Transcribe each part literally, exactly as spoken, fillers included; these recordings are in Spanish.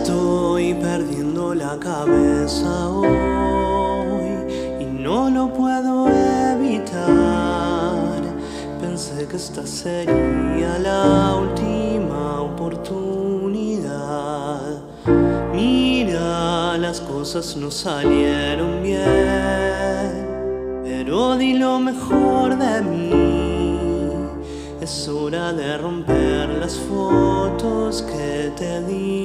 estoy perdiendo la cabeza hoy y no lo puedo evitar. Pensé que esta sería la última oportunidad. Mira, las cosas no salieron bien, pero di lo mejor de mí. Es hora de romper las fotos que te di.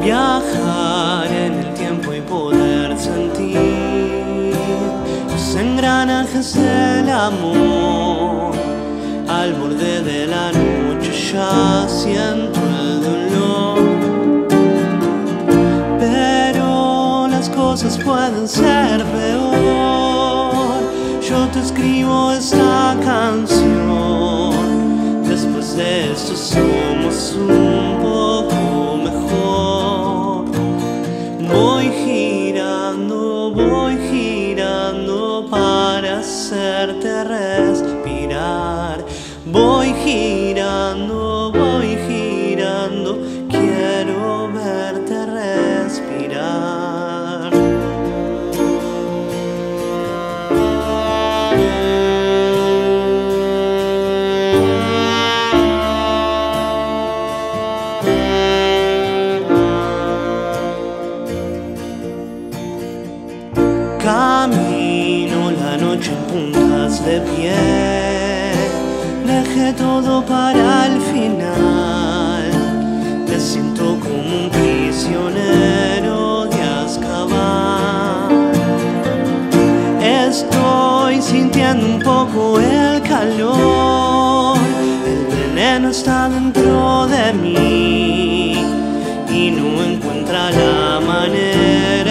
Viajar en el tiempo y poder sentir engranajes del amor. Al borde de la noche ya siento el dolor, pero las cosas pueden ser peor. Yo te escribo esta canción, después de esto somos un poco mejor. Voy girando, voy girando para hacerte respirar. Voy girando, voy girando, quiero verte respirar. Camino la noche en puntas de pie, dejé todo para el final. Me siento como un prisionero de Azkaban. Estoy sintiendo un poco el calor, el veneno está dentro de mí y no encuentra la manera